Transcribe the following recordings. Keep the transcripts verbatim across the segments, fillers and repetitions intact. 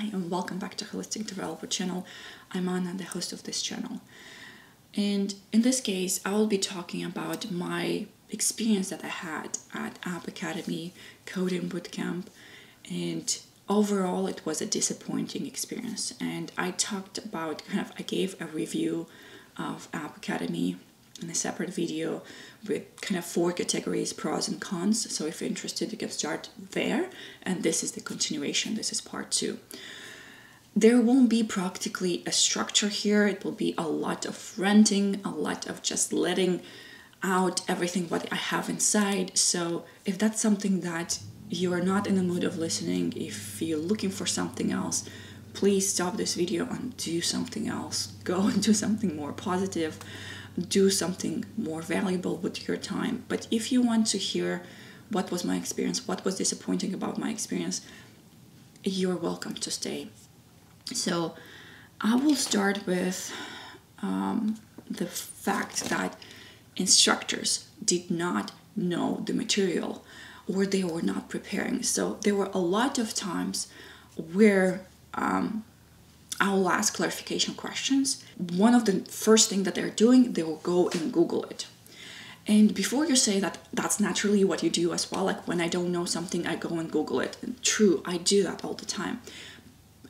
Hi and welcome back to Holistic Developer Channel. I'm Anna, the host of this channel. And in this case, I will be talking about my experience that I had at App Academy Coding Bootcamp. And overall, it was a disappointing experience. And I talked about, kind of, I gave a review of App Academy in a separate video with kind of four categories, pros and cons. So if you're interested, you can start there. And this is the continuation. This is part two. There won't be practically a structure here. It will be a lot of ranting, a lot of just letting out everything what I have inside. So if that's something that you are not in the mood of listening, if you're looking for something else, please stop this video and do something else. Go and do something more positive. Do something more valuable with your time. But if you want to hear what was my experience, what was disappointing about my experience, you're welcome to stay. So I will start with um, the fact that instructors did not know the material, or they were not preparing. So there were a lot of times where um, I will ask clarification questions. One of the first thing that they're doing, they will go and Google it. And before you say that, that's naturally what you do as well. Like when I don't know something, I go and Google it. And true, I do that all the time.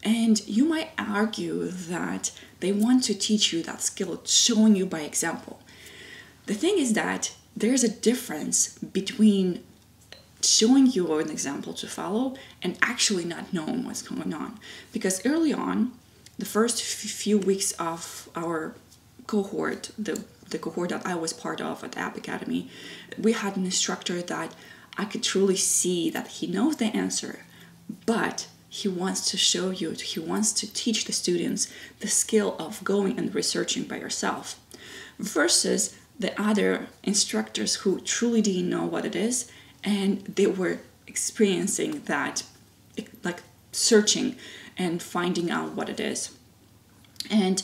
And you might argue that they want to teach you that skill, showing you by example. The thing is that there's a difference between showing you an example to follow and actually not knowing what's going on. Because early on, the first few weeks of our cohort, the, the cohort that I was part of at App Academy, we had an instructor that I could truly see that he knows the answer, but he wants to show you, he wants to teach the students the skill of going and researching by yourself, versus the other instructors who truly didn't know what it is, and they were experiencing that, like searching and finding out what it is. And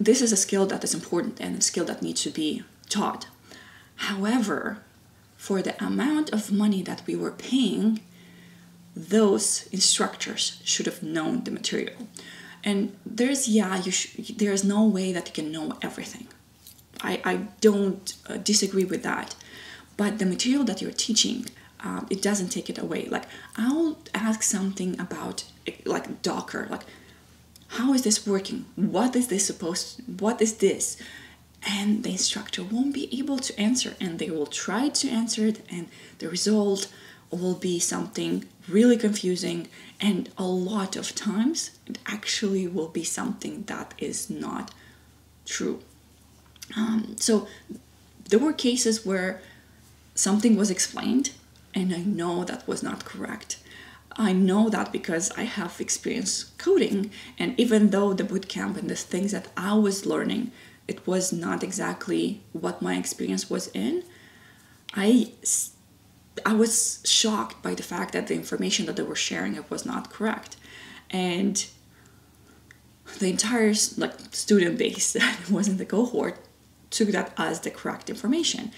this is a skill that is important and a skill that needs to be taught. However, for the amount of money that we were paying, those instructors should have known the material. And there's, yeah, you sh there's no way that you can know everything. I, I don't uh, disagree with that. But the material that you're teaching, Um, it doesn't take it away. Like I'll ask something about like Docker, like how is this working? What is this supposed, what is this? And the instructor won't be able to answer, and they will try to answer it, and the result will be something really confusing. And a lot of times it actually will be something that is not true. Um, so there were cases where something was explained, and I know that was not correct. I know that because I have experience coding, and even though the bootcamp and the things that I was learning, it was not exactly what my experience was in, I, I was shocked by the fact that the information that they were sharing, it was not correct. And the entire like student base that was in the cohort took that as the correct information.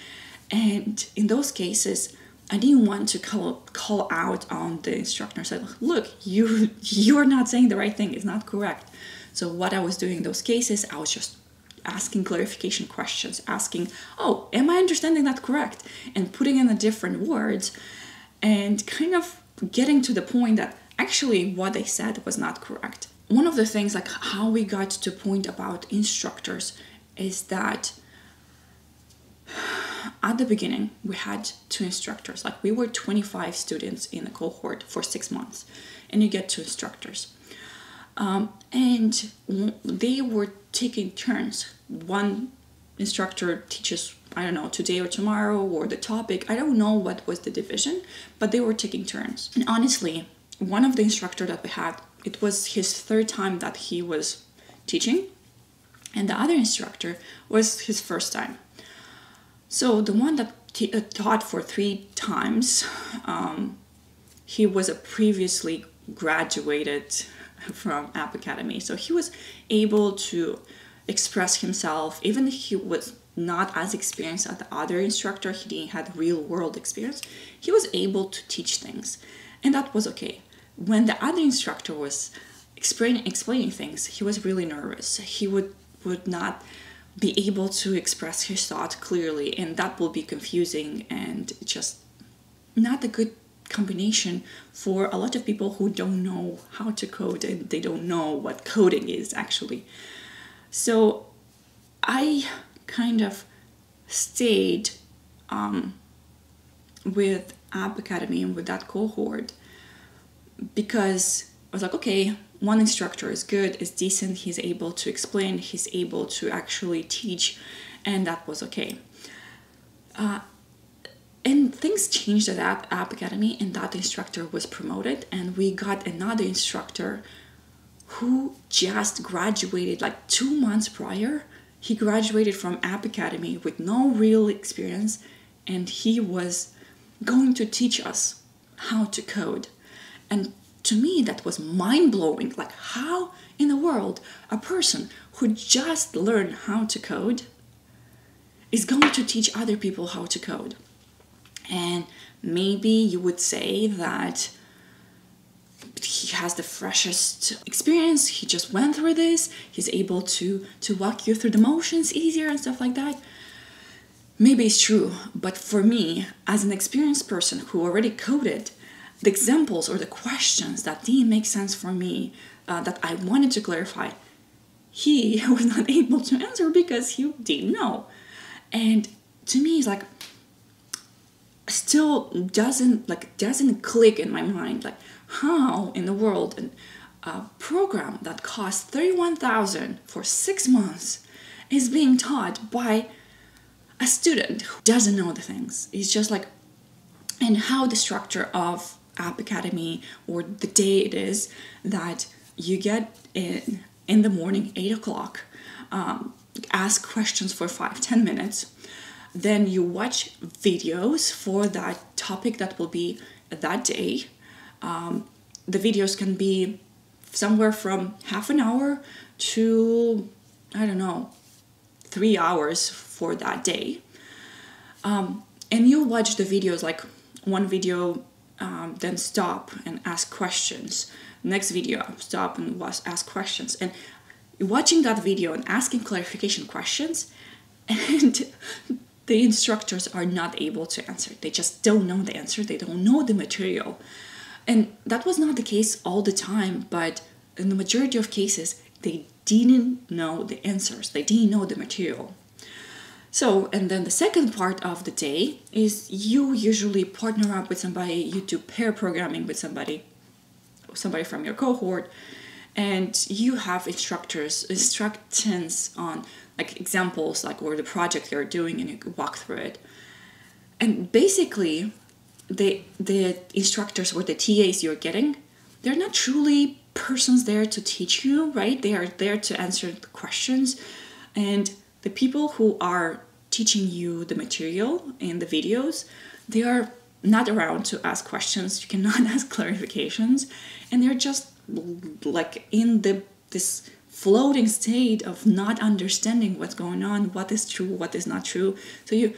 And in those cases, I didn't want to call call out on the instructor and say, look, you, you're not saying the right thing. It's not correct. So what I was doing in those cases, I was just asking clarification questions, asking, oh, am I understanding that correct? And putting in the different words and kind of getting to the point that actually what they said was not correct. One of the things, like how we got to point about instructors, is that at the beginning, we had two instructors. Like we were twenty-five students in a cohort for six months, and you get two instructors. Um, and they were taking turns. One instructor teaches, I don't know, today or tomorrow or the topic. I don't know what was the division, but they were taking turns. And honestly, one of the instructors that we had, it was his third time that he was teaching, and the other instructor was his first time. So the one that t uh, taught for three times, um, he was a previously graduated from App Academy. So he was able to express himself, even if he was not as experienced as the other instructor, he didn't have real world experience, he was able to teach things. And that was okay. When the other instructor was explain, explaining things, he was really nervous. He would, would not be able to express his thought clearly, and that will be confusing and just not a good combination for a lot of people who don't know how to code and they don't know what coding is actually. So I kind of stayed um, with App Academy and with that cohort because I was like, okay, one instructor is good, is decent, he's able to explain, he's able to actually teach, and that was okay. Uh, and things changed at App, App Academy, and that instructor was promoted, and we got another instructor who just graduated like two months prior. He graduated from App Academy with no real experience, and he was going to teach us how to code. And to me, that was mind-blowing. Like, how in the world a person who just learned how to code is going to teach other people how to code? And maybe you would say that he has the freshest experience, he just went through this, he's able to, to walk you through the motions easier and stuff like that. Maybe it's true, but for me, as an experienced person who already coded, the examples or the questions that didn't make sense for me, uh, that I wanted to clarify, he was not able to answer because he didn't know. And to me, it's like, still doesn't, like, doesn't click in my mind. Like, how in the world a program that costs thirty-one thousand dollars for six months is being taught by a student who doesn't know the things? It's just like, and how the structure of App Academy, or the day it is that you get in in the morning, eight o'clock, um, ask questions for five, ten minutes. Then you watch videos for that topic that will be that day. Um, the videos can be somewhere from half an hour to, I don't know, three hours for that day. Um, and you watch the videos like, one video, um, then stop and ask questions. Next video, stop and ask questions. And watching that video and asking clarification questions, and the instructors are not able to answer. They just don't know the answer. They don't know the material. And that was not the case all the time, but in the majority of cases, they didn't know the answers. They didn't know the material. So, and then the second part of the day is you usually partner up with somebody, you do pair programming with somebody, somebody from your cohort, and you have instructors, instructions on like examples, like or the project you're doing, and you walk through it. And basically, the, the instructors or the T As you're getting, they're not truly persons there to teach you, right? They are there to answer the questions, and the people who are teaching you the material and the videos, they are not around to ask questions. You cannot ask clarifications. And they're just like in the this floating state of not understanding what's going on, what is true, what is not true. So you,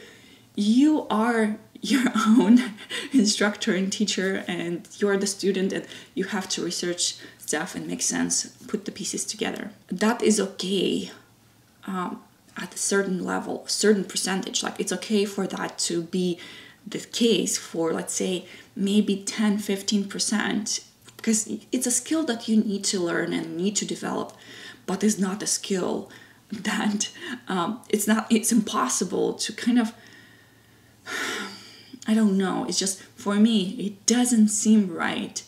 you are your own instructor and teacher, and you're the student, and you have to research stuff and make sense, put the pieces together. That is okay. Um, at a certain level, a certain percentage, like it's okay for that to be the case for, let's say, maybe ten, fifteen percent, because it's a skill that you need to learn and need to develop, but it's not a skill that um, it's not, it's impossible to kind of, I don't know. It's just, for me, it doesn't seem right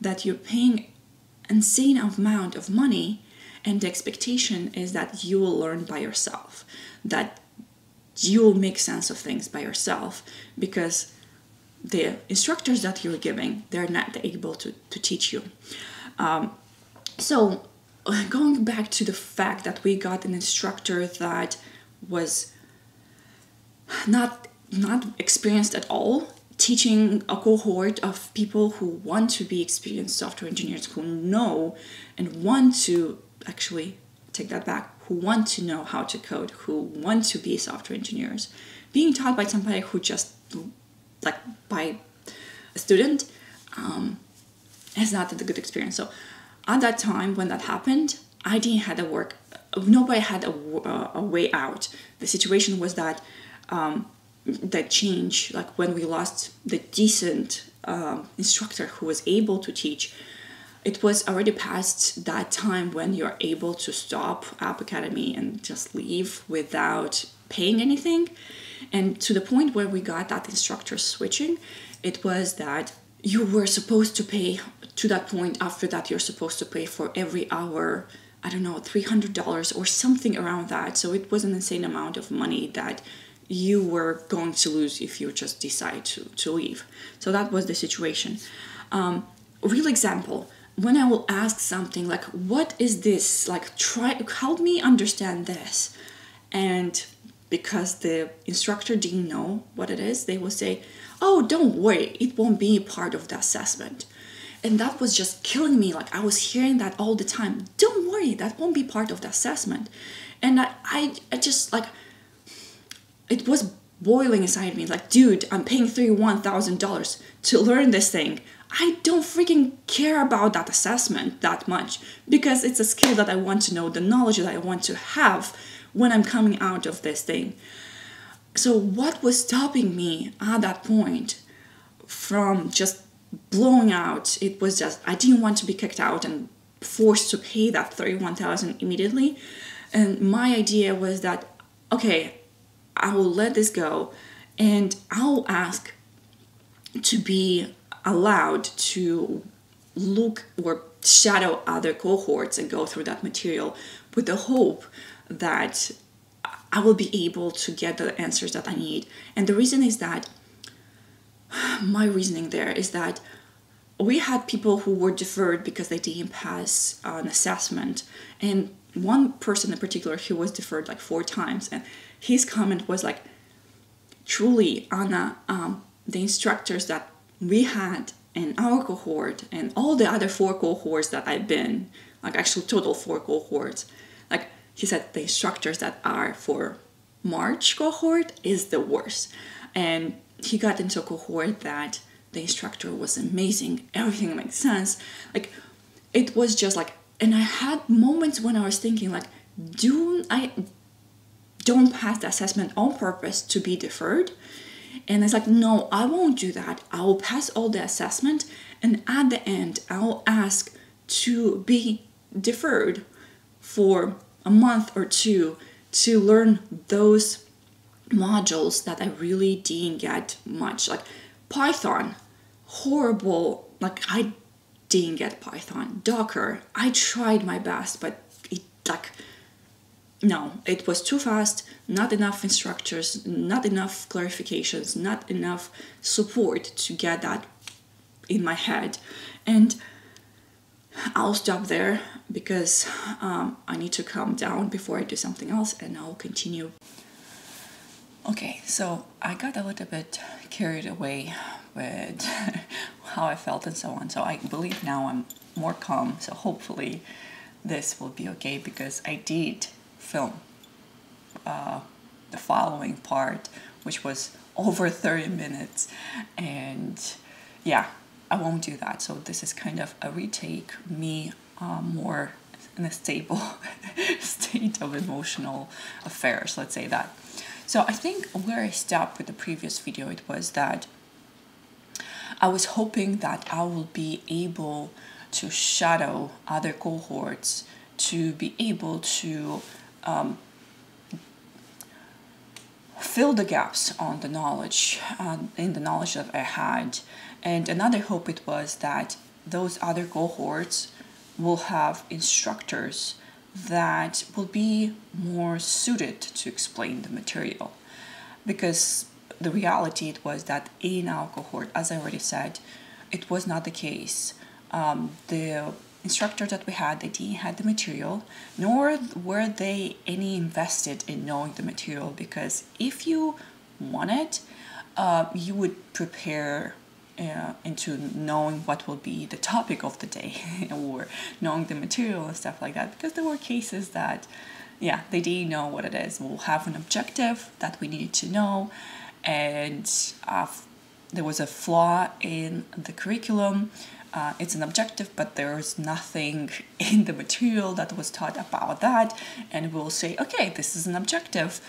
that you're paying insane amount of money, and the expectation is that you will learn by yourself, that you will make sense of things by yourself, because the instructors that you're giving, they're not able to, to teach you. Um, so going back to the fact that we got an instructor that was not, not experienced at all, teaching a cohort of people who want to be experienced software engineers, who know and want to actually take that back, who want to know how to code, who want to be software engineers, being taught by somebody who just, like by a student, um, is not a good experience. So at that time when that happened, I didn't have a work. Nobody had a, uh, a way out. The situation was that um, that change, like when we lost the decent um, instructor who was able to teach, it was already past that time when you're able to stop App Academy and just leave without paying anything. And to the point where we got that instructor switching, it was that you were supposed to pay to that point. After that, you're supposed to pay for every hour, I don't know, three hundred dollars or something around that. So it was an insane amount of money that you were going to lose if you just decide to, to leave. So that was the situation. Um, real example, when I will ask something like, what is this? Like, try, help me understand this. And because the instructor didn't know what it is, they will say, oh, don't worry, it won't be part of the assessment. And that was just killing me. Like, I was hearing that all the time. Don't worry, that won't be part of the assessment. And I, I, I just, like, it was boiling inside me. Like, dude, I'm paying thirty-one thousand dollars to learn this thing. I don't freaking care about that assessment that much, because it's a skill that I want to know, the knowledge that I want to have when I'm coming out of this thing. So what was stopping me at that point from just blowing out? It was just, I didn't want to be kicked out and forced to pay that thirty-one thousand dollars immediately. And my idea was that, okay, I will let this go and I'll ask to be allowed to look or shadow other cohorts and go through that material with the hope that I will be able to get the answers that I need. And the reason is that, my reasoning there is that we had people who were deferred because they didn't pass an assessment. And one person in particular, he was deferred like four times. And his comment was like, truly, Anna, um, the instructors that we had in our cohort and all the other four cohorts that I've been, like actual total four cohorts, like he said, the instructors that are for March cohort is the worst. And he got into a cohort that the instructor was amazing. Everything makes sense. Like, it was just like, and I had moments when I was thinking like, do I don't pass the assessment on purpose to be deferred? And it's like, no, I won't do that. I will pass all the assessment. And at the end, I'll ask to be deferred for a month or two to learn those modules that I really didn't get much. Like Python, horrible. Like, I didn't get Python. Docker, I tried my best, but it, like, no, it was too fast, not enough instructors, not enough clarifications, not enough support to get that in my head. And I'll stop there because um, I need to calm down before I do something else, and I'll continue. Okay, so I got a little bit carried away with how I felt and so on. So I believe now I'm more calm. So hopefully this will be okay, because I did film uh, the following part, which was over thirty minutes. And yeah, I won't do that. So this is kind of a retake, me uh, more in a stable state of emotional affairs, let's say that. So I think where I stopped with the previous video, it was that I was hoping that I will be able to shadow other cohorts, to be able to Um, fill the gaps on the knowledge, uh, in the knowledge that I had. And another hope it was that those other cohorts will have instructors that will be more suited to explain the material. Because the reality it was that in our cohort, as I already said, it was not the case. Um, the instructor that we had, they didn't have the material, nor were they any invested in knowing the material, because if you want it, uh, you would prepare uh, into knowing what will be the topic of the day or knowing the material and stuff like that, because there were cases that, yeah, they didn't know what it is. We'll have an objective that we needed to know, and uh, there was a flaw in the curriculum. Uh, it's an objective, but there's nothing in the material that was taught about that. And we'll say, okay, this is an objective.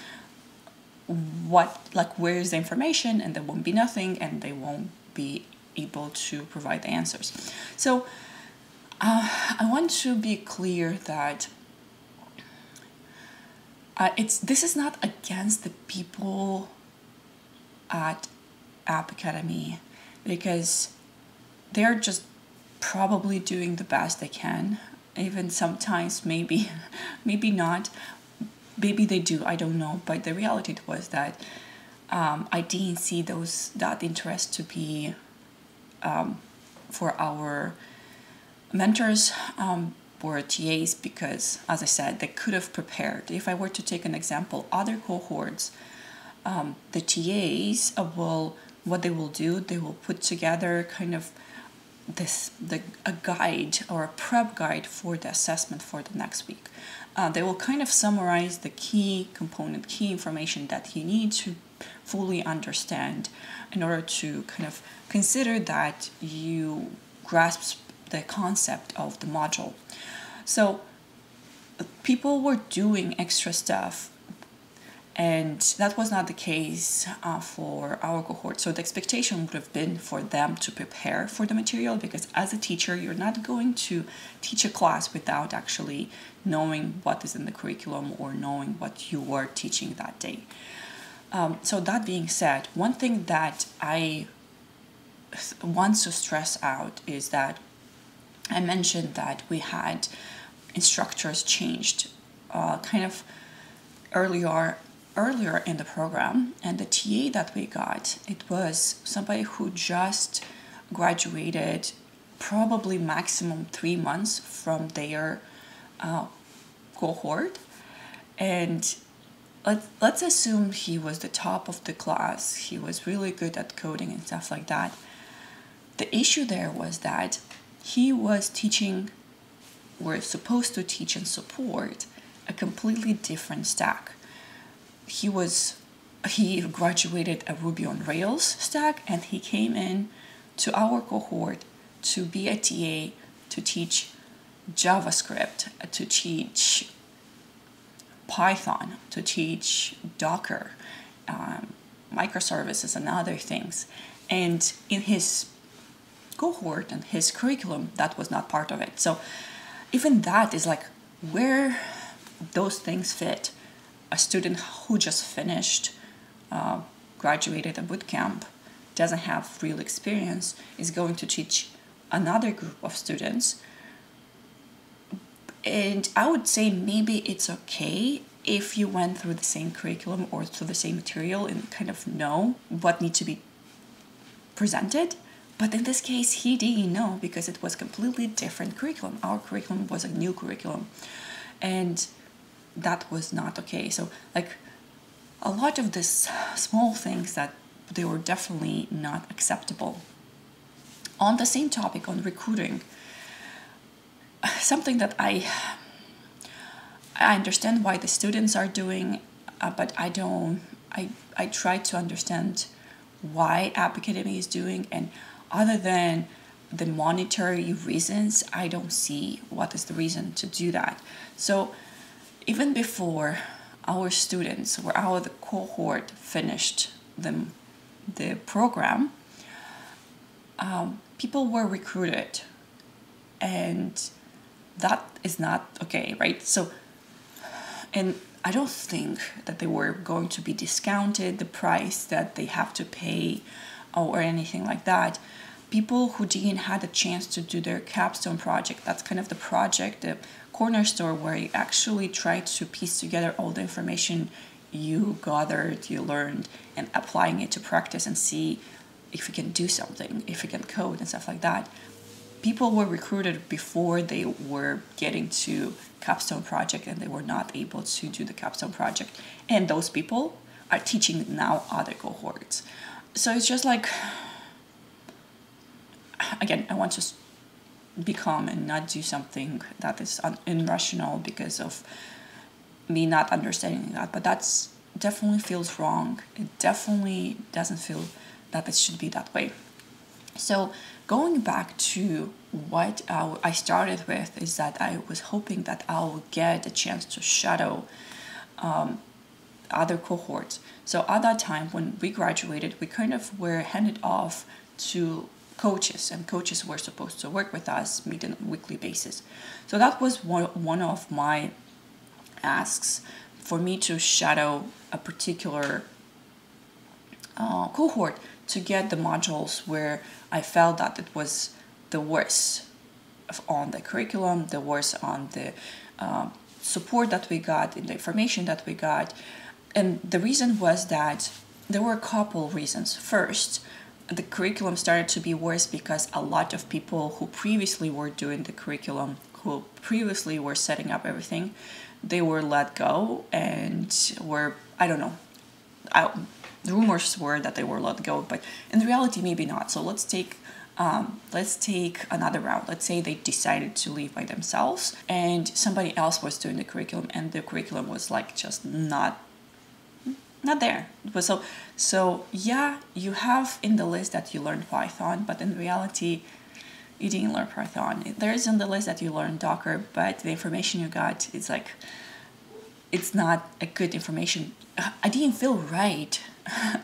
What, like, where is the information? And there won't be nothing, and they won't be able to provide the answers. So uh, I want to be clear that uh, it's this is not against the people at App Academy, because they're just probably doing the best they can. Even sometimes, maybe, maybe not. Maybe they do, I don't know. But the reality was that um, I didn't see those that interest to be um, for our mentors um, or T As, because, as I said, they could have prepared. If I were to take an example, other cohorts, um, the T As will, what they will do, they will put together kind of this the a guide or a prep guide for the assessment for the next week. Uh, they will kind of summarize the key component, key information that you need to fully understand in order to kind of consider that you grasp the concept of the module. So people were doing extra stuff, and that was not the case uh, for our cohort. So the expectation would have been for them to prepare for the material, because as a teacher, you're not going to teach a class without actually knowing what is in the curriculum or knowing what you were teaching that day. Um, so that being said, one thing that I want to stress out is that I mentioned that we had instructors changed uh, kind of earlier Earlier in the program, and the T A that we got, it was somebody who just graduated, probably maximum three months from their uh, cohort, and let's let's assume he was the top of the class. He was really good at coding and stuff like that. The issue there was that he was teaching, we're supposed to teach and support a completely different stack. He was, he graduated a Ruby on Rails stack, and he came in to our cohort to be a T A, to teach JavaScript, to teach Python, to teach Docker, um, microservices, and other things. And in his cohort and his curriculum, that was not part of it. So even that is like where those things fit. A student who just finished, uh, graduated a bootcamp, doesn't have real experience, is going to teach another group of students. And I would say maybe it's okay if you went through the same curriculum or through the same material and kind of know what needs to be presented. But in this case, he didn't know, because it was completely different curriculum. Our curriculum was a new curriculum. And that was not okay. So like a lot of these small things that they were definitely not acceptable. On the same topic, on recruiting, something that I I understand why the students are doing, uh, but I don't I I try to understand why App Academy is doing, and other than the monetary reasons, I don't see what is the reason to do that. So even before our students or our the cohort finished the, the program, um, people were recruited, and that is not okay, right? So, and I don't think that they were going to be discounted the price that they have to pay or anything like that. People who didn't had a chance to do their capstone project, that's kind of the project, the corner store where you actually try to piece together all the information you gathered, you learned, and applying it to practice and see if you can do something, if you can code and stuff like that. People were recruited before they were getting to capstone project, and they were not able to do the capstone project. And those people are teaching now other cohorts. So it's just like, again, I want to be calm and not do something that is irrational because of me not understanding that, but that's definitely feels wrong. It definitely doesn't feel that it should be that way. So going back to what I, I started with is that I was hoping that I would get a chance to shadow um, other cohorts. So at that time when we graduated, we kind of were handed off to coaches, and coaches were supposed to work with us, meet on a weekly basis. So that was one, one of my asks, for me to shadow a particular uh, cohort to get the modules where I felt that it was the worst on the curriculum, the worst on the uh, support that we got, in the information that we got. And the reason was that there were a couple reasons. First, the curriculum started to be worse because a lot of people who previously were doing the curriculum, who previously were setting up everything, they were let go and were, I don't know, I, rumors were that they were let go, but in reality, maybe not. So let's take, um, let's take another route. Let's say they decided to leave by themselves and somebody else was doing the curriculum, and the curriculum was like just not Not there. So, so yeah, you have in the list that you learned Python, but in reality, you didn't learn Python. There is in the list that you learned Docker, but the information you got, it's like, it's not a good information. I didn't feel right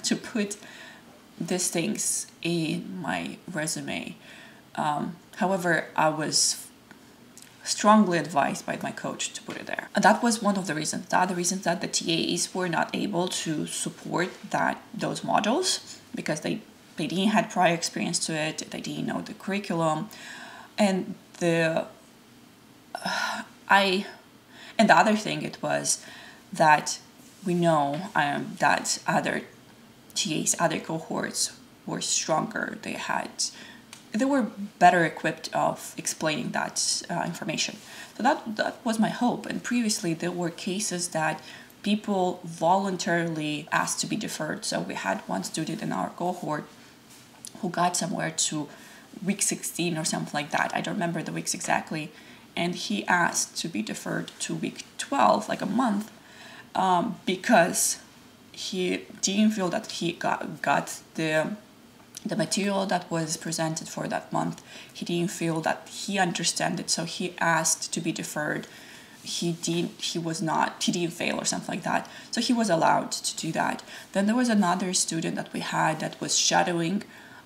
to put these things in my resume. Um, however, I was strongly advised by my coach to put it there. And that was one of the reasons. The other reason is that the T As were not able to support that those modules because they, they didn't have prior experience to it, they didn't know the curriculum. And the uh, I and the other thing it was that we know um, that other T As, other cohorts were stronger. They had they were better equipped of explaining that uh, information. So that, that was my hope. And previously there were cases that people voluntarily asked to be deferred. So we had one student in our cohort who got somewhere to week sixteen or something like that. I don't remember the weeks exactly. And he asked to be deferred to week twelve, like a month, um, because he didn't feel that he got, got the... the material that was presented for that month. He didn't feel that he understood it, so he asked to be deferred. He didn't, he was not, he didn't fail or something like that. So he was allowed to do that. Then there was another student that we had that was shadowing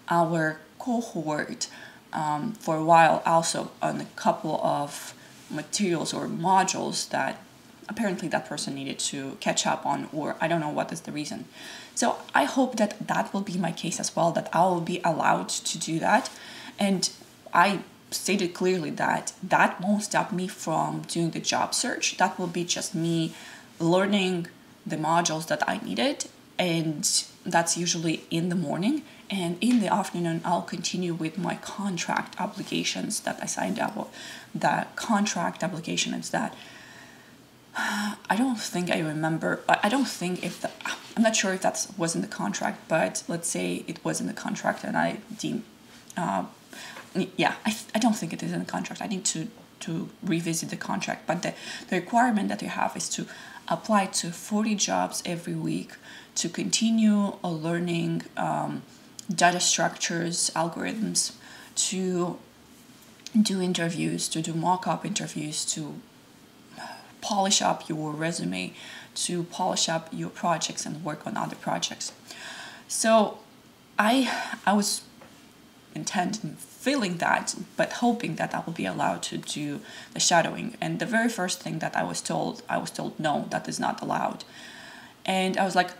our cohort um, for a while, also on a couple of materials or modules that apparently that person needed to catch up on, or I don't know what is the reason. So I hope that that will be my case as well, that I will be allowed to do that. And I stated clearly that that won't stop me from doing the job search. That will be just me learning the modules that I needed. And that's usually in the morning. And in the afternoon, I'll continue with my contract obligations that I signed up for. The contract obligation is that I don't think I remember, I don't think if, the, I'm not sure if that was in the contract, but let's say it was in the contract and I deem, uh, yeah, I, I don't think it is in the contract. I need to, to revisit the contract, but the, the requirement that you have is to apply to forty jobs every week, to continue learning um, data structures, algorithms, to do interviews, to do mock-up interviews, to polish up your resume, to polish up your projects and work on other projects. So I I was intent in feeling that, but hoping that I will be allowed to do the shadowing. And the very first thing that I was told, I was told, no, that is not allowed. And I was like,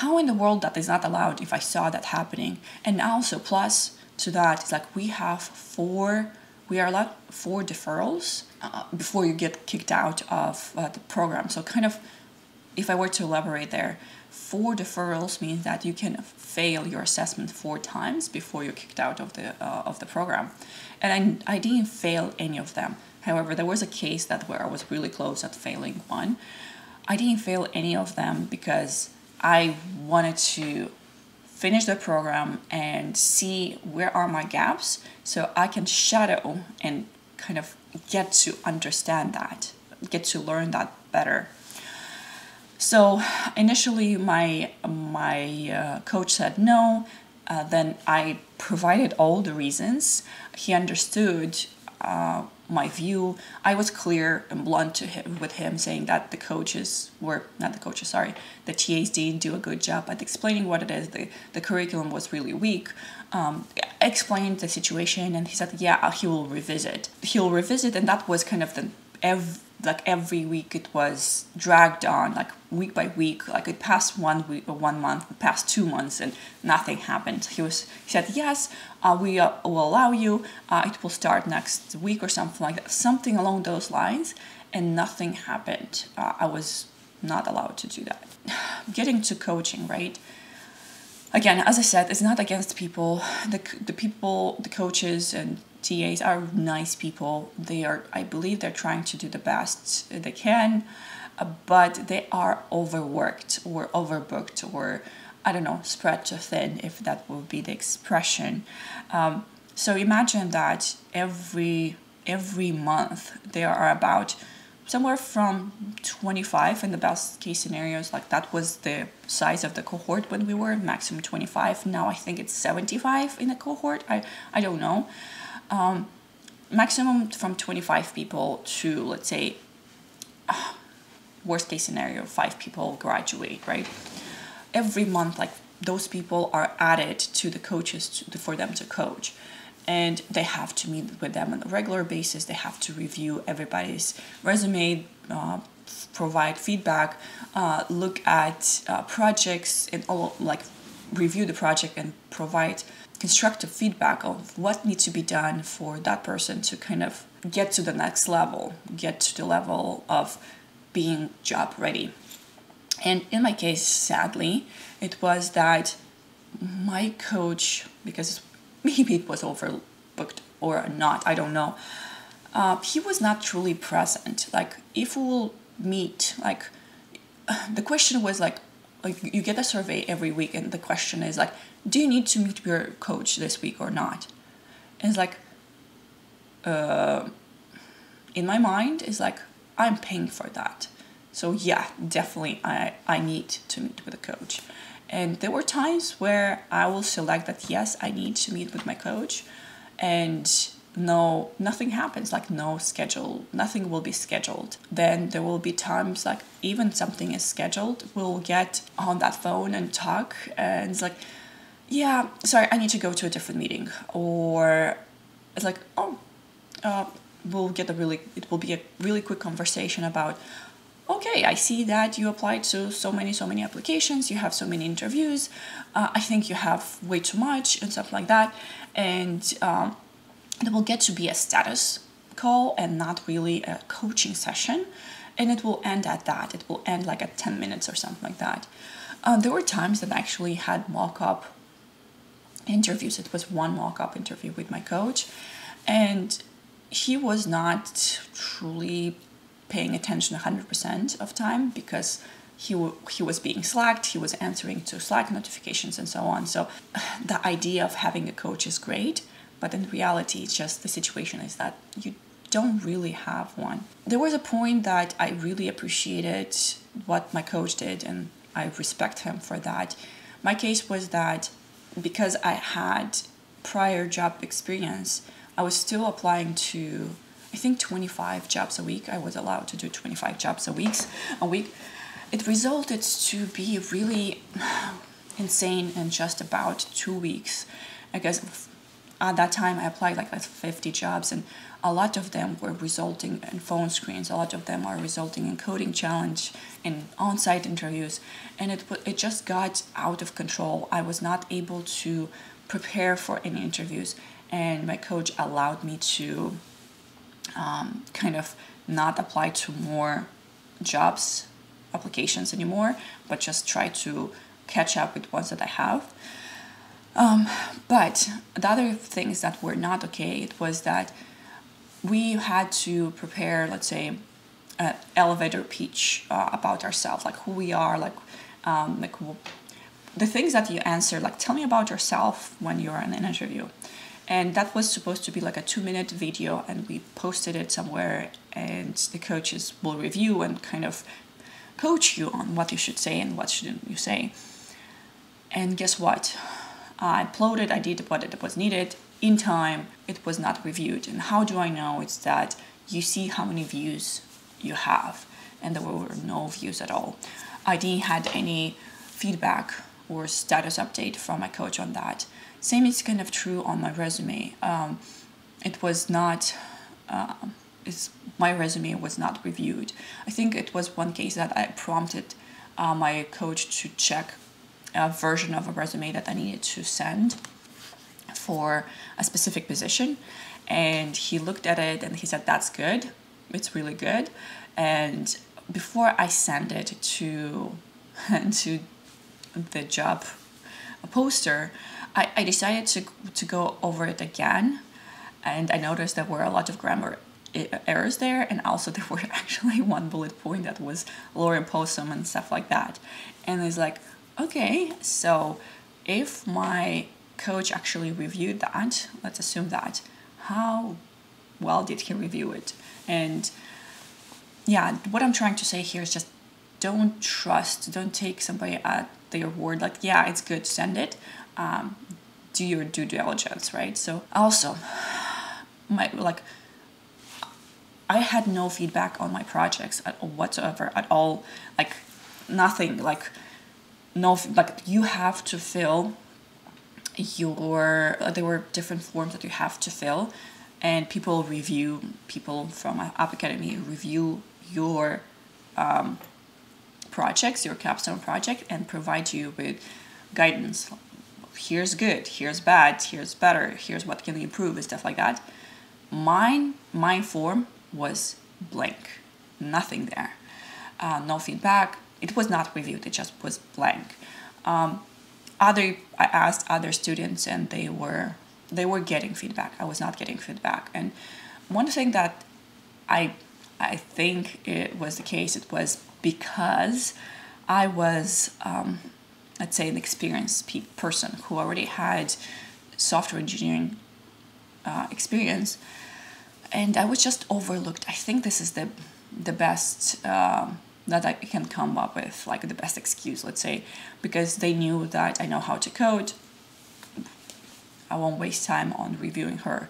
how in the world that is not allowed if I saw that happening? And also plus to that, it's like we have four We are allowed four deferrals uh, before you get kicked out of uh, the program. So kind of, if I were to elaborate there, four deferrals means that you can fail your assessment four times before you're kicked out of the uh, of the program. And I, I didn't fail any of them. However, there was a case that where I was really close at failing one. I didn't fail any of them because I wanted to finish the program and see where are my gaps so I can shadow and kind of get to understand that, get to learn that better. So initially my, my uh, coach said no, uh, then I provided all the reasons. He understood uh, my view. I was clear and blunt to him with him, saying that the coaches were not the coaches, sorry, the T As didn't do a good job at explaining what it is. The, the curriculum was really weak. Um, I explained the situation, and he said, yeah, he will revisit. He'll revisit, and that was kind of the every, like every week it was dragged on, like week by week. Like it passed one week or one month, it passed two months, and nothing happened. He was he said, yes, uh, we uh, will allow you. Uh, it will start next week or something like that, something along those lines, and nothing happened. Uh, I was not allowed to do that. Getting to coaching, right? Again, as I said, it's not against people. The the people, the coaches and T As are nice people. They are, I believe they're trying to do the best they can, but they are overworked or overbooked, or I don't know, spread too thin, if that would be the expression. Um, so imagine that every every month there are about somewhere from twenty-five in the best case scenarios. Like that was the size of the cohort when we were maximum twenty-five. Now I think it's seventy-five in the cohort. I, I don't know. Um, maximum from twenty-five people to, let's say, uh, worst case scenario, five people graduate, right? Every month, like those people are added to the coaches to, for them to coach. And they have to meet with them on a regular basis. They have to review everybody's resume, uh, provide feedback, uh, look at uh, projects, and all, like review the project and provide constructive feedback of what needs to be done for that person to kind of get to the next level, get to the level of being job ready. And in my case, sadly, it was that my coach, because maybe it was overbooked or not, I don't know, uh, he was not truly present. Like if we will meet, like the question was like, like you get a survey every week and the question is like, do you need to meet your coach this week or not? And it's like, uh, in my mind, it's like, I'm paying for that. So yeah, definitely I, I need to meet with a coach. And there were times where I will select that, yes, I need to meet with my coach, and no, nothing happens, like no schedule, nothing will be scheduled. Then there will be times like even something is scheduled, we'll get on that phone and talk, and it's like, yeah, sorry, I need to go to a different meeting. Or it's like, oh, uh, we'll get a really, it will be a really quick conversation about, okay, I see that you applied to so many, so many applications, you have so many interviews, uh, I think you have way too much, and stuff like that. And um, it will get to be a status call and not really a coaching session. And it will end at that. It will end like at ten minutes or something like that. Uh, there were times that I actually had mock-up interviews. It was one mock-up interview with my coach. And he was not truly paying attention one hundred percent of time because he, he was being slacked. He was answering to Slack notifications and so on. So the idea of having a coach is great. But in reality, it's just the situation is that you don't really have one. There was a point that I really appreciated what my coach did, and I respect him for that. My case was that because I had prior job experience, I was still applying to, I think, twenty-five jobs a week. I was allowed to do twenty-five jobs a week. A week. It resulted to be really insane in just about two weeks. I guess at that time, I applied like fifty jobs, and a lot of them were resulting in phone screens. A lot of them are resulting in coding challenge and on-site interviews, and it it just got out of control. I was not able to prepare for any interviews, and my coach allowed me to um, kind of not apply to more jobs applications anymore, but just try to catch up with ones that I have. Um, but the other things that were not okay, it was that we had to prepare, let's say, an elevator pitch uh, about ourselves, like who we are, like, um, like the things that you answer, like tell me about yourself when you're in an interview. And that was supposed to be like a two minute video, and we posted it somewhere, and the coaches will review and kind of coach you on what you should say and what shouldn't you say. And guess what? I uploaded, I did what it was needed in time, it was not reviewed. And how do I know? It's that you see how many views you have, and there were no views at all. I didn't had any feedback or status update from my coach on that. Same is kind of true on my resume. Um, it was not, uh, it's, my resume was not reviewed. I think it was one case that I prompted uh, my coach to check a version of a resume that I needed to send for a specific position. And he looked at it and he said, that's good. It's really good. And before I send it to, to the job poster, I, I decided to, to go over it again. And I noticed there were a lot of grammar errors there. And also there were actually one bullet point that was lorem posum and stuff like that. And it's like, okay, so if my coach actually reviewed that, let's assume that, how well did he review it? And yeah, what I'm trying to say here is just don't trust, don't take somebody at their word, like, yeah, it's good, send it. Um, do your due diligence, right? So also, my like, I had no feedback on my projects at whatsoever at all, like nothing, like no, like you have to fill your, there were different forms that you have to fill, and people review, people from App Academy review your um, projects, your capstone project, and provide you with guidance. Here's good, here's bad, here's better, here's what can you improve, and stuff like that. Mine, my form was blank, nothing there, uh, no feedback. It was not reviewed, it just was blank. Um, other, I asked other students and they were, they were getting feedback. I was not getting feedback. And one thing that I, I think it was the case, it was because I was, um, let's say, an experienced pe person who already had software engineering uh, experience. And I was just overlooked. I think this is the, the best... Uh, that I can come up with, like the best excuse, let's say, because they knew that I know how to code. I won't waste time on reviewing her,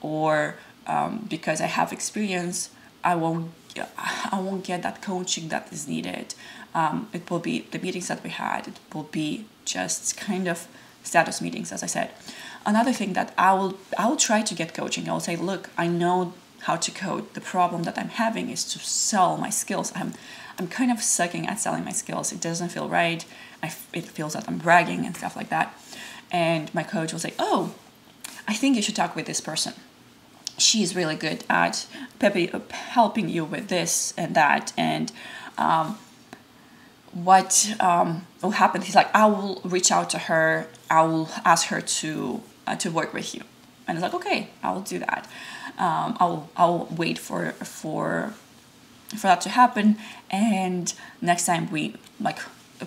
or um, because I have experience, I won't, I won't get that coaching that is needed. Um, it will be the meetings that we had. It will be just kind of status meetings, as I said. Another thing that I will, I will try to get coaching. I will say, look, I know how to code. The problem that I'm having is to sell my skills. I'm, I'm kind of sucking at selling my skills. It doesn't feel right. I, it feels that I'm bragging and stuff like that. And my coach will say, oh, I think you should talk with this person. She's really good at Pepe helping you with this and that. And um, what um, will happen? He's like, I will reach out to her. I will ask her to, uh, to work with you. And it's like, okay, I will do that. Um, I'll, I'll wait for, for, for that to happen. And next time we, like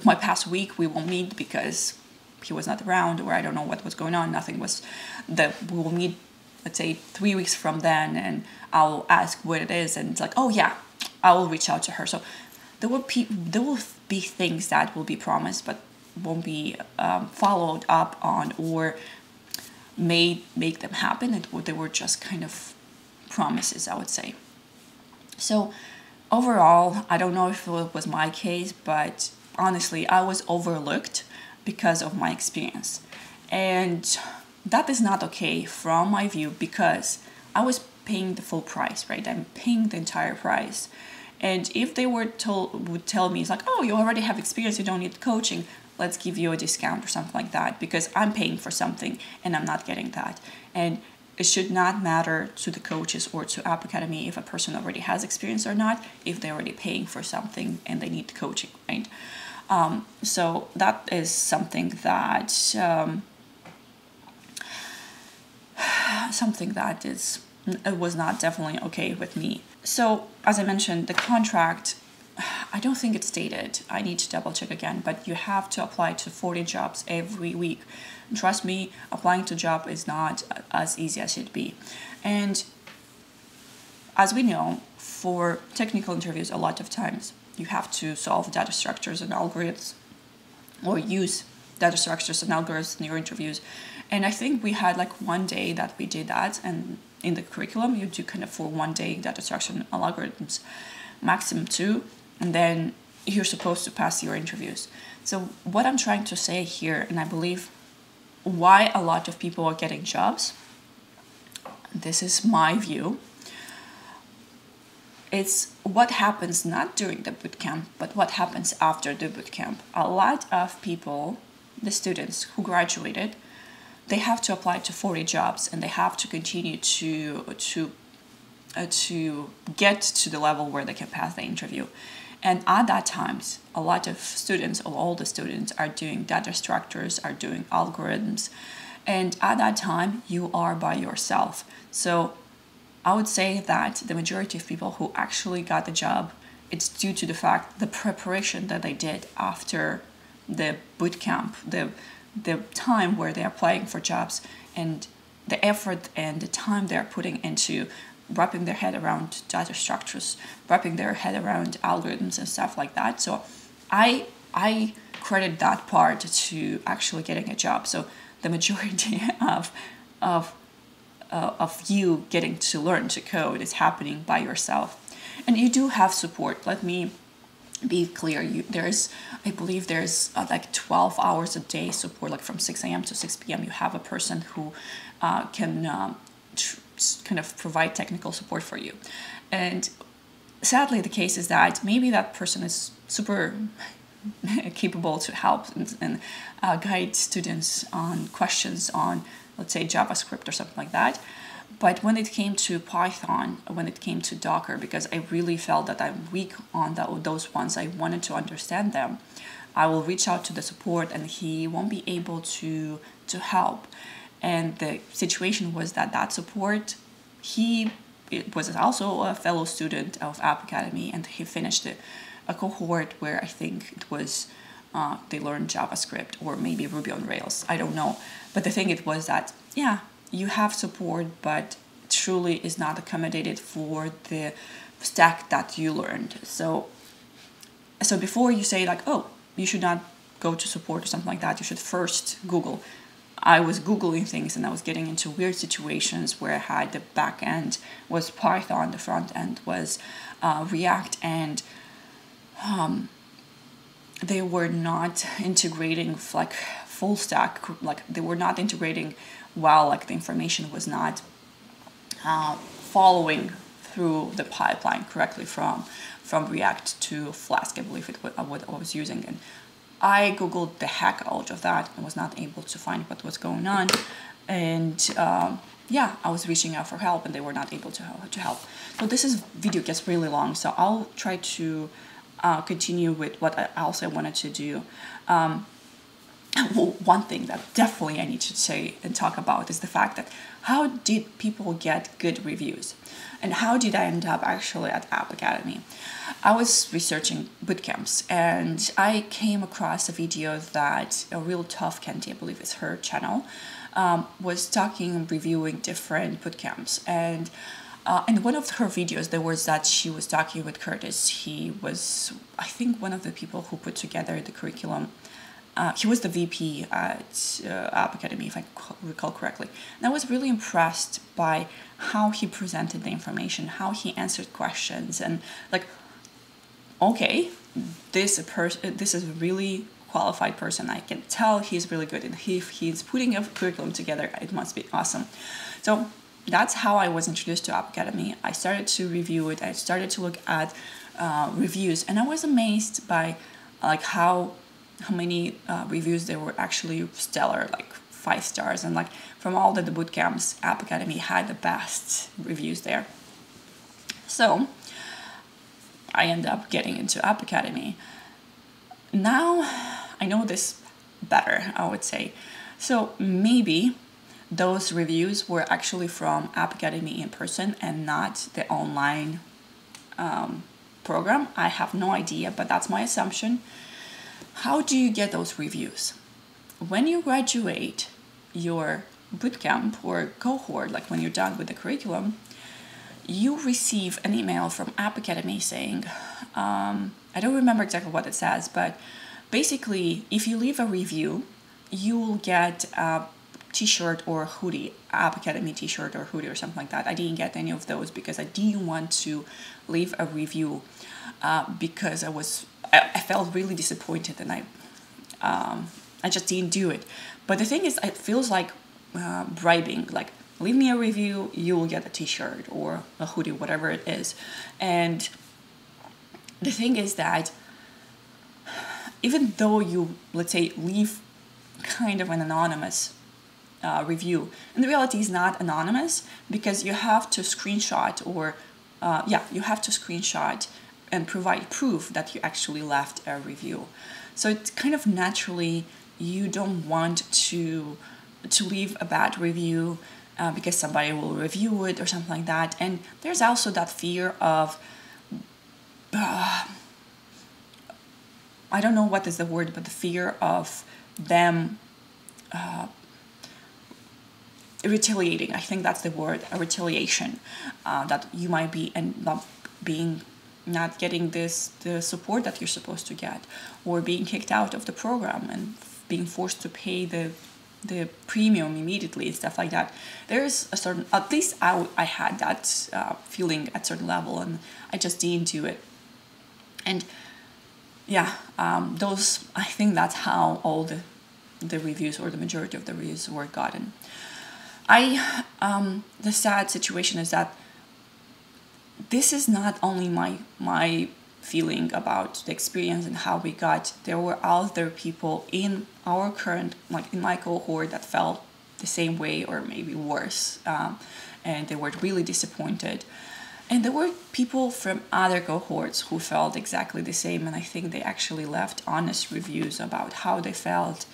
my past week, we won't meet because he was not around, or I don't know what was going on. Nothing was that we will meet, let's say three weeks from then. And I'll ask what it is. And it's like, oh yeah, I will reach out to her. So there will be, there will be things that will be promised, but won't be um, followed up on, or made make them happen. It, they were just kind of promises, I would say. So overall, I don't know if it was my case, but honestly, I was overlooked because of my experience. And that is not okay from my view, because I was paying the full price, right? I'm paying the entire price. And if they were told, would tell me, it's like, oh, you already have experience, you don't need coaching, let's give you a discount or something like that, because I'm paying for something and I'm not getting that. And it should not matter to the coaches or to App Academy if a person already has experience or not, if they're already paying for something and they need coaching, right? Um, so that is something that, um, something that is, it was not definitely okay with me. So as I mentioned, the contract, I don't think it's stated. I need to double check again, but you have to apply to forty jobs every week. Trust me, applying to job is not as easy as it be. And as we know, for technical interviews, a lot of times you have to solve data structures and algorithms, or use data structures and algorithms in your interviews. And I think we had like one day that we did that, and in the curriculum you do kind of for one day data structure and algorithms, maximum two, and then you're supposed to pass your interviews. So what I'm trying to say here, and I believe why a lot of people are getting jobs, this is my view, it's what happens not during the bootcamp, but what happens after the bootcamp. A lot of people, the students who graduated, they have to apply to forty jobs, and they have to continue to to uh, to get to the level where they can pass the interview. And at that times, a lot of students, or all the students, are doing data structures, are doing algorithms, and at that time you are by yourself. So I would say that the majority of people who actually got the job, it's due to the fact the preparation that they did after the bootcamp, the the time where they're applying for jobs, and the effort and the time they're putting into wrapping their head around data structures, wrapping their head around algorithms and stuff like that. So I I credit that part to actually getting a job. So the majority of of uh, of you getting to learn to code is happening by yourself. And you do have support. Let me be clear, you there's I believe there's uh, like twelve hours a day support, like from six A M to six P M you have a person who uh, can um, tr kind of provide technical support for you. And sadly the case is that maybe that person is super capable to help and, and uh, guide students on questions on, let's say, JavaScript or something like that. But when it came to Python, when it came to Docker, because I really felt that I'm weak on the, those ones, I wanted to understand them, I will reach out to the support and he won't be able to, to help. And the situation was that that support, he it was also a fellow student of App Academy, and he finished a, a cohort where I think it was uh, they learned JavaScript or maybe Ruby on Rails, I don't know. But the thing it was that, yeah, you have support, but truly is not accommodated for the stack that you learned. So, so before you say like, oh, you should not go to support or something like that, you should first Google. I was Googling things and I was getting into weird situations where I had the back end was Python, the front end was uh, React, and um, they were not integrating like full stack, like they were not integrating well, like the information was not uh, following through the pipeline correctly from from React to Flask, I believe it was what I was using. And I googled the heck out of that and was not able to find what was going on. And um, yeah, I was reaching out for help and they were not able to help, to help. So this is, video gets really long, so I'll try to uh, continue with what else I wanted to do. Um, Well, one thing that definitely I need to say and talk about is the fact that how did people get good reviews, and how did I end up actually at App Academy? I was researching bootcamps and I came across a video that a Real Tough Candy, I believe it's her channel, um, was talking, reviewing different bootcamps. And Uh, in one of her videos, there was that she was talking with Curtis. He was, I think, one of the people who put together the curriculum. Uh, he was the V P at uh, App Academy, if I recall correctly. And I was really impressed by how he presented the information, how he answered questions, and like, okay, this person, this is a really qualified person. I can tell he's really good, and if he's putting a curriculum together, it must be awesome. So that's how I was introduced to App Academy. I started to review it. I started to look at uh, reviews, and I was amazed by like how. how many uh, reviews there were actually stellar, like five stars. And like from all the, the boot camps, App Academy had the best reviews there. So I ended up getting into App Academy. Now I know this better, I would say. So maybe those reviews were actually from App Academy in person and not the online um, program. I have no idea, but that's my assumption. How do you get those reviews? When you graduate your bootcamp or cohort, like when you're done with the curriculum, you receive an email from App Academy saying, um, I don't remember exactly what it says, but basically if you leave a review, you'll get a t-shirt or a hoodie, App Academy t-shirt or hoodie or something like that. I didn't get any of those because I didn't want to leave a review uh, because I was I, I felt really disappointed, and I um, I just didn't do it. But the thing is, it feels like uh, bribing, like, leave me a review, you will get a t-shirt or a hoodie, whatever it is. And the thing is that even though you, let's say, leave kind of an anonymous uh, review, and the reality is not anonymous, because you have to screenshot or, uh, yeah, you have to screenshot and provide proof that you actually left a review. So it's kind of naturally, you don't want to, to leave a bad review uh, because somebody will review it or something like that. And there's also that fear of, uh, I don't know what is the word, but the fear of them uh, retaliating. I think that's the word, a retaliation, uh, that you might be and not being, not getting this the support that you're supposed to get, or being kicked out of the program and being forced to pay the the premium immediately and stuff like that. There's a certain, at least I, I had that uh, feeling at certain level, and I just didn't do it. And yeah, um, those, I think that's how all the, the reviews or the majority of the reviews were gotten. I, um, the sad situation is that this is not only my, my feeling about the experience and how we got, there were other people in our current, like in my cohort, that felt the same way or maybe worse. Um, and they were really disappointed. And there were people from other cohorts who felt exactly the same, and I think they actually left honest reviews about how they felt.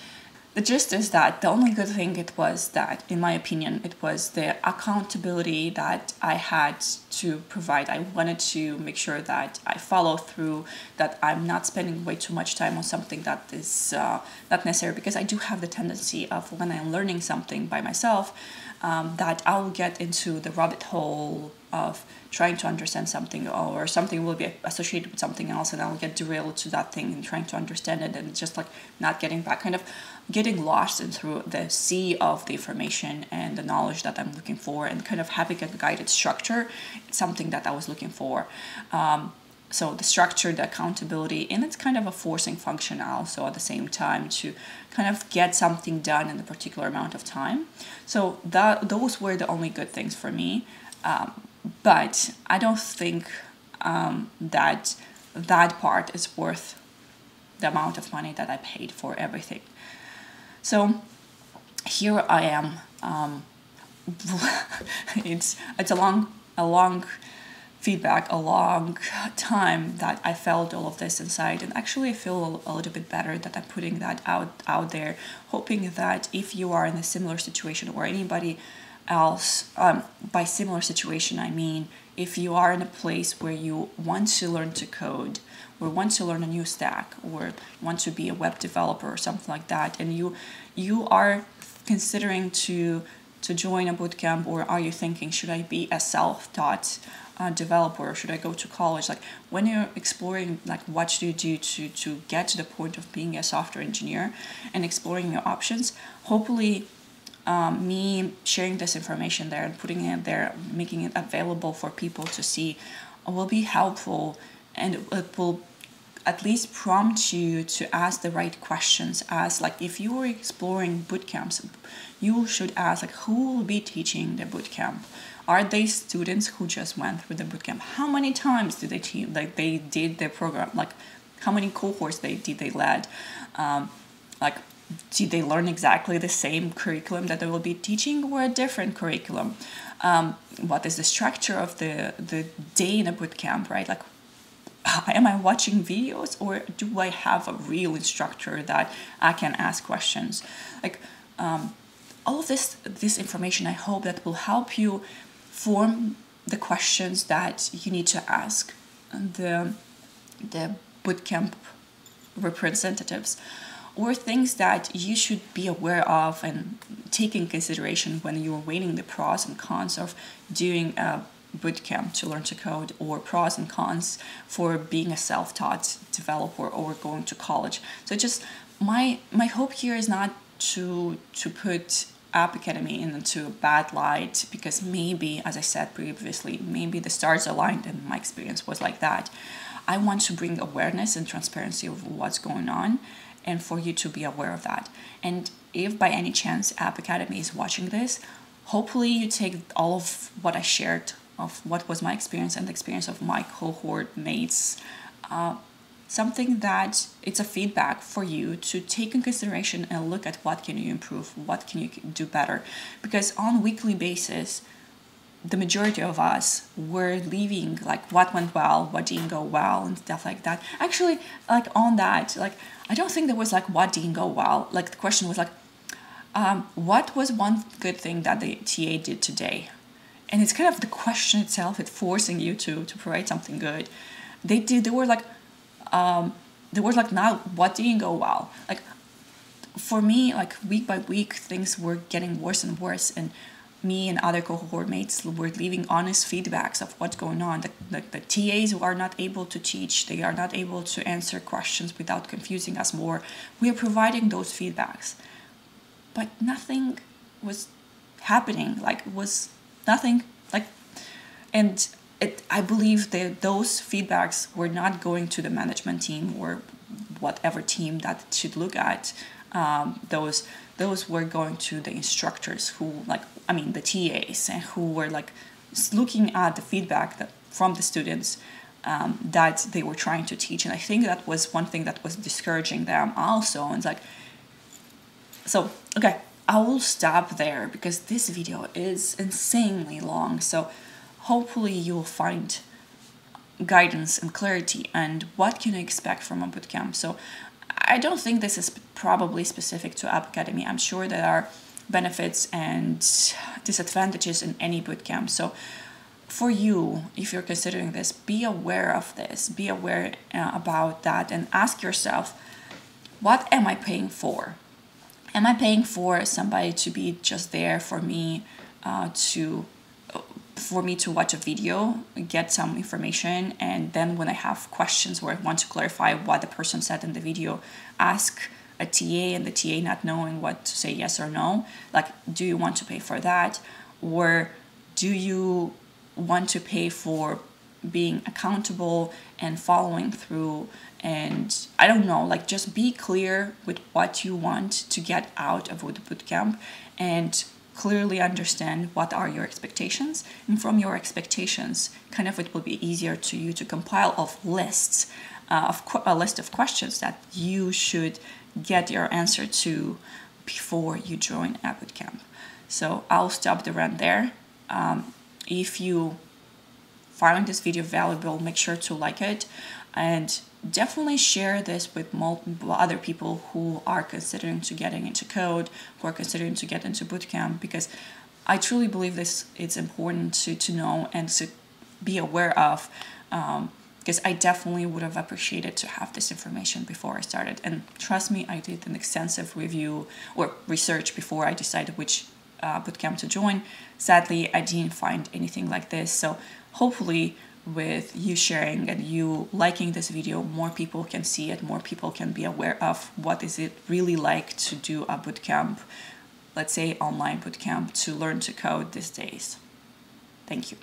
The gist is that the only good thing it was that, in my opinion, it was the accountability that I had to provide. I wanted to make sure that I follow through, that I'm not spending way too much time on something that is uh, not necessary, because I do have the tendency of, when I'm learning something by myself, um, that I will get into the rabbit hole of trying to understand something, or something will be associated with something else, and I'll get derailed to that thing and trying to understand it, and just like not getting back, kind of getting lost in through the sea of the information and the knowledge that I'm looking for, and kind of having a guided structure. It's something that I was looking for. Um, so the structure, the accountability, and it's kind of a forcing function also at the same time to kind of get something done in a particular amount of time. So that, those were the only good things for me. Um, But I don't think um, that that part is worth the amount of money that I paid for everything. So here I am. Um, it's it's a long a long feedback, a long time that I felt all of this inside, and actually I feel a little bit better that I'm putting that out out there, hoping that if you are in a similar situation, or anybody else, um, by similar situation, I mean, if you are in a place where you want to learn to code, or want to learn a new stack, or want to be a web developer or something like that, and you you are considering to to join a bootcamp, or are you thinking, should I be a self-taught uh, developer, or should I go to college? Like, when you're exploring, like, what should you do to, to get to the point of being a software engineer and exploring your options, hopefully, Um, me sharing this information there and putting it there, making it available for people to see, will be helpful, and it will at least prompt you to ask the right questions. As like, if you were exploring bootcamps, you should ask, like, who will be teaching the bootcamp? Are they students who just went through the bootcamp? How many times did they teach, like they did their program? Like, how many cohorts they did they led? Um, like. Did they learn exactly the same curriculum that they will be teaching, or a different curriculum? Um, what is the structure of the, the day in a bootcamp, right? Like, am I watching videos, or do I have a real instructor that I can ask questions? Like, um, all of this, this information, I hope that will help you form the questions that you need to ask the, the bootcamp representatives, or things that you should be aware of and take in consideration when you're weighing the pros and cons of doing a bootcamp to learn to code, or pros and cons for being a self-taught developer, or going to college. So just my my hope here is not to to put App Academy into a bad light, because maybe, as I said previously, maybe the stars aligned and my experience was like that. I want to bring awareness and transparency of what's going on, and for you to be aware of that. And if by any chance App Academy is watching this, hopefully you take all of what I shared of what was my experience and the experience of my cohort mates, uh, something that it's a feedback for you to take in consideration and look at what can you improve, what can you do better. Because on a weekly basis, the majority of us were leaving like what went well, what didn't go well and stuff like that. Actually, like on that, like I don't think there was like what didn't go well. Like the question was like, um, what was one good thing that the T A did today? And it's kind of the question itself, it's forcing you to to provide something good. They did, they were like, um, they were like, now what didn't go well? Like for me, like week by week, things were getting worse and worse, and me and other cohort mates were leaving honest feedbacks of what's going on. The, the, the T As who are not able to teach, they are not able to answer questions without confusing us more. We are providing those feedbacks, but nothing was happening. Like was nothing like, and it, I believe that those feedbacks were not going to the management team or whatever team that should look at um, those. Those were going to the instructors who, like, I mean, the T As, and who were like looking at the feedback that from the students um, that they were trying to teach. And I think that was one thing that was discouraging them also. And it's like, so, okay, I will stop there because this video is insanely long. So hopefully you'll find guidance and clarity and what can you expect from a bootcamp. So I don't think this is probably specific to App Academy. I'm sure there are benefits and disadvantages in any bootcamp. So for you, if you're considering this, be aware of this, be aware uh, about that, and ask yourself, what am I paying for? Am I paying for somebody to be just there for me uh, to for me to watch a video, get some information, and then when I have questions where I want to clarify what the person said in the video, ask a T A, and the T A not knowing what to say yes or no? Like, do you want to pay for that? Or do you want to pay for being accountable and following through? And I don't know, like just be clear with what you want to get out of the bootcamp and clearly understand what are your expectations, and from your expectations kind of it will be easier to you to compile of lists uh, of a list of questions that you should get your answer to before you join a bootcamp. So I'll stop the rant there. Um, if you find this video valuable, make sure to like it, and definitely share this with multiple other people who are considering to getting into code, who are considering to get into bootcamp, because I truly believe this it's important to, to know and to be aware of, um, because I definitely would have appreciated to have this information before I started. And trust me, I did an extensive review or research before I decided which uh, bootcamp to join. Sadly, I didn't find anything like this, so hopefully with you sharing and you liking this video, more people can see it, more people can be aware of what is it really like to do a bootcamp, let's say online bootcamp, to learn to code these days. Thank you.